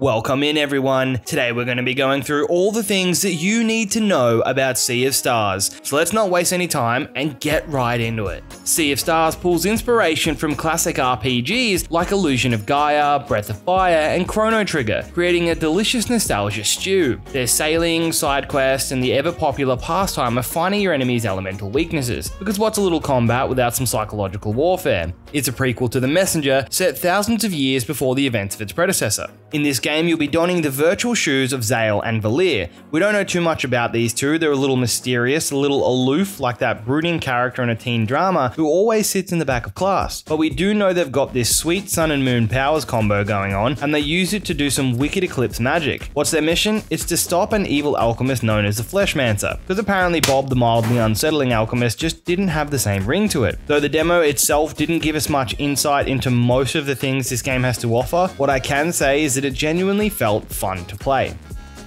Welcome in everyone. Today we're going to be going through all the things that you need to know about Sea of Stars, so let's not waste any time and get right into it. Sea of Stars pulls inspiration from classic RPGs like Illusion of Gaia, Breath of Fire and Chrono Trigger, creating a delicious nostalgia stew. There's sailing, side quests and the ever popular pastime of finding your enemy's elemental weaknesses, because what's a little combat without some psychological warfare? It's a prequel to The Messenger, set thousands of years before the events of its predecessor. In this game, you'll be donning the virtual shoes of Zale and Valere. We don't know too much about these two. They're a little mysterious, a little aloof, like that brooding character in a teen drama who always sits in the back of class. But we do know they've got this sweet sun and moon powers combo going on, and they use it to do some wicked eclipse magic. What's their mission? It's to stop an evil alchemist known as the Fleshmancer, because apparently Bob the mildly unsettling alchemist just didn't have the same ring to it. Though the demo itself didn't give us much insight into most of the things this game has to offer, what I can say is that it genuinely felt fun to play.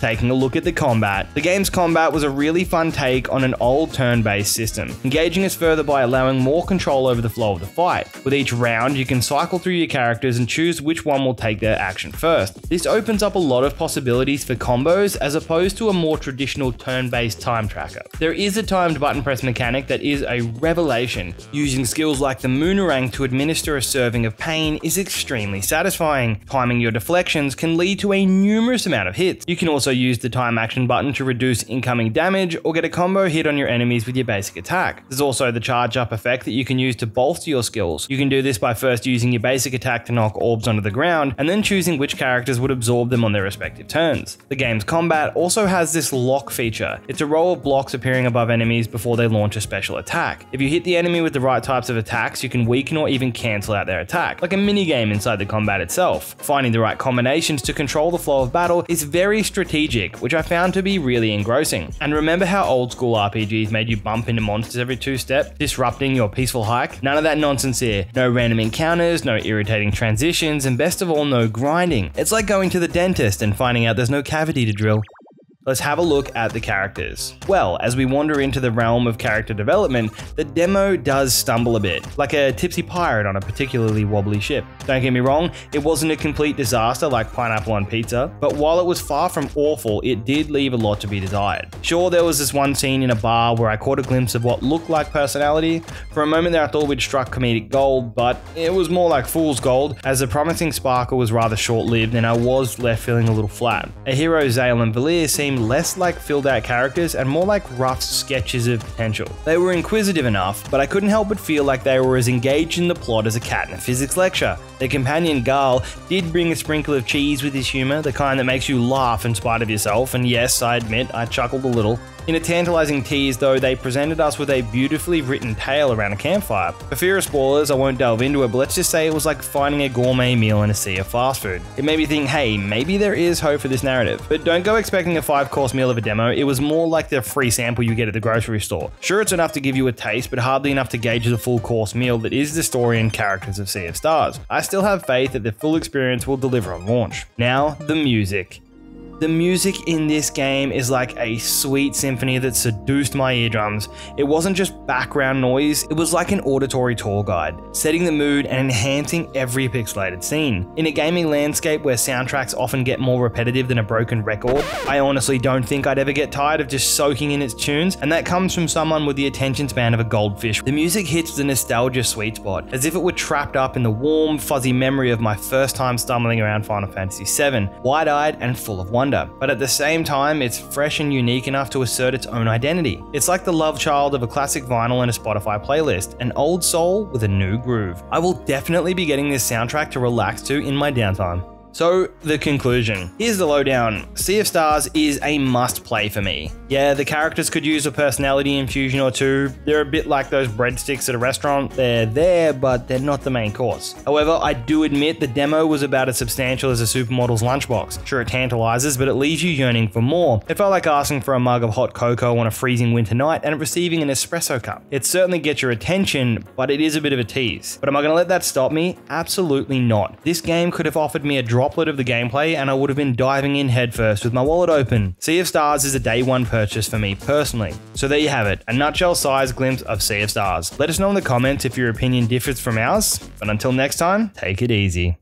Taking a look at the combat. The game's combat was a really fun take on an old turn-based system, engaging us further by allowing more control over the flow of the fight. With each round, you can cycle through your characters and choose which one will take their action first. This opens up a lot of possibilities for combos as opposed to a more traditional turn-based time tracker. There is a timed button press mechanic that is a revelation. Using skills like the Moonerang to administer a serving of pain is extremely satisfying. Timing your deflections can lead to a numerous amount of hits. You can also use the time action button to reduce incoming damage or get a combo hit on your enemies with your basic attack. There's also the charge up effect that you can use to bolster your skills. You can do this by first using your basic attack to knock orbs onto the ground and then choosing which characters would absorb them on their respective turns. The game's combat also has this lock feature. It's a row of blocks appearing above enemies before they launch a special attack. If you hit the enemy with the right types of attacks, you can weaken or even cancel out their attack, like a mini game inside the combat itself. Finding the right combinations to control the flow of battle is very strategic, which I found to be really engrossing. And remember how old school RPGs made you bump into monsters every two steps, disrupting your peaceful hike? None of that nonsense here. No random encounters, no irritating transitions, and best of all, no grinding. It's like going to the dentist and finding out there's no cavity to drill. Let's have a look at the characters. Well, as we wander into the realm of character development, the demo does stumble a bit, like a tipsy pirate on a particularly wobbly ship. Don't get me wrong, it wasn't a complete disaster like pineapple on pizza, but while it was far from awful, it did leave a lot to be desired. Sure, there was this one scene in a bar where I caught a glimpse of what looked like personality. For a moment there I thought we'd struck comedic gold, but it was more like fool's gold, as the promising sparkle was rather short-lived and I was left feeling a little flat. Our heroes Zale and Valere seemed less like filled out characters and more like rough sketches of potential. They were inquisitive enough, but I couldn't help but feel like they were as engaged in the plot as a cat in a physics lecture. Their companion Garl did bring a sprinkle of cheese with his humour, the kind that makes you laugh in spite of yourself, and yes, I admit, I chuckled a little. In a tantalizing tease though, they presented us with a beautifully written tale around a campfire. For fear of spoilers, I won't delve into it, but let's just say it was like finding a gourmet meal in a sea of fast food. It made me think, hey, maybe there is hope for this narrative. But don't go expecting a 5-course meal of a demo. It was more like the free sample you get at the grocery store. Sure, it's enough to give you a taste, but hardly enough to gauge the full course meal that is the story and characters of Sea of Stars. I still have faith that the full experience will deliver on launch. Now, the music. The music in this game is like a sweet symphony that seduced my eardrums. It wasn't just background noise, it was like an auditory tour guide, setting the mood and enhancing every pixelated scene. In a gaming landscape where soundtracks often get more repetitive than a broken record, I honestly don't think I'd ever get tired of just soaking in its tunes, and that comes from someone with the attention span of a goldfish. The music hits the nostalgia sweet spot, as if it were trapped up in the warm, fuzzy memory of my first time stumbling around Final Fantasy VII, wide-eyed and full of wonder. But at the same time, it's fresh and unique enough to assert its own identity. It's like the love child of a classic vinyl and a Spotify playlist, an old soul with a new groove. I will definitely be getting this soundtrack to relax to in my downtime. So, the conclusion. Here's the lowdown. Sea of Stars is a must-play for me. Yeah, the characters could use a personality infusion or two. They're a bit like those breadsticks at a restaurant. They're there, but they're not the main course. However, I do admit the demo was about as substantial as a supermodel's lunchbox. Sure, it tantalizes, but it leaves you yearning for more. It felt like asking for a mug of hot cocoa on a freezing winter night and receiving an espresso cup. It certainly gets your attention, but it is a bit of a tease. But am I gonna let that stop me? Absolutely not. This game could have offered me a droplet of the gameplay and I would have been diving in headfirst with my wallet open. Sea of Stars is a day one purchase for me personally. So there you have it, a nutshell size glimpse of Sea of Stars. Let us know in the comments if your opinion differs from ours, but until next time, take it easy.